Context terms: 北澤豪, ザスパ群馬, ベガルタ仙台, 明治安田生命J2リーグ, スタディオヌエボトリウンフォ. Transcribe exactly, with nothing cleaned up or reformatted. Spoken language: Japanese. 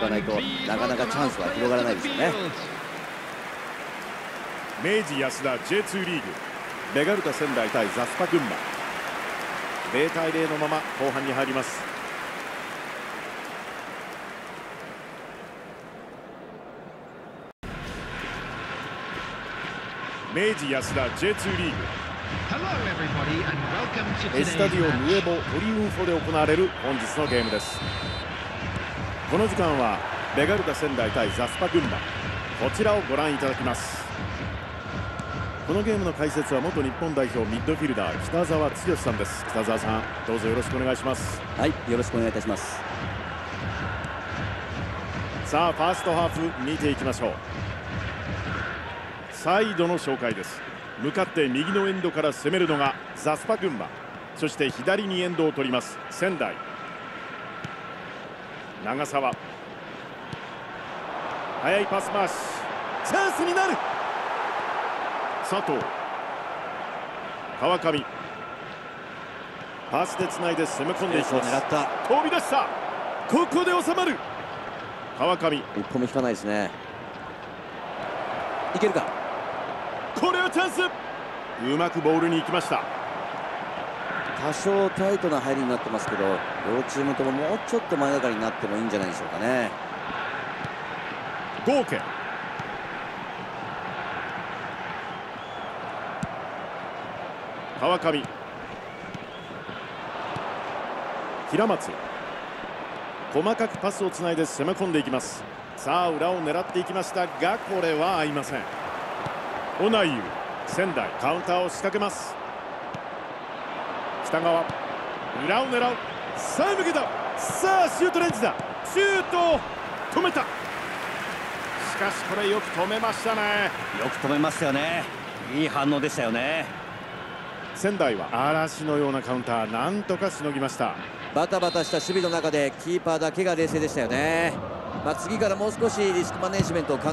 いかないとなかなかチャンスは広がらないですよね。明治安田 ジェイツー リーグ、ベガルタ仙台対ザスパ群馬、ゼロ対ゼロのまま後半に入ります。明治安田 ジェイツー リーグスタディオヌエボトリウンフォで行われる本日のゲームです。この時間はベガルタ仙台対ザスパ群馬、こちらをご覧いただきます。このゲームの解説は元日本代表ミッドフィルダー北澤豪さんです。北澤さん、どうぞよろしくお願いします。はい、よろしくお願いいたします。さあ、ファーストハーフ見ていきましょう。サイドの紹介です。向かって右のエンドから攻めるのがザスパ群馬、そして左にエンドを取ります仙台。長沢、速いパス回し、チャンスになる。佐藤、川上、パスでつないで攻め込んでいきます。飛び出した、ここで収まる。川上、一歩も引かないですね。いけるか、これはチャンス。うまくボールに行きました。多少タイトな入りになってますけど、両チームとももうちょっと前がかりになってもいいんじゃないでしょうかね。豪家、川上、平松、細かくパスをつないで攻め込んでいきます。さあ、裏を狙っていきましたが、これは合いません。オナイユ、仙台カウンターを仕掛けます。北川、裏を狙う、さあ抜けた、さあシュートレンジだ、シュートを止めた。しかしこれよく止めましたね。よく止めましたよね。いい反応でしたよね。仙台は嵐のようなカウンター、なんとかしのぎました。バタバタした守備の中でキーパーだけが冷静でしたよね。まあ、次からもう少しリスクマネジメントを考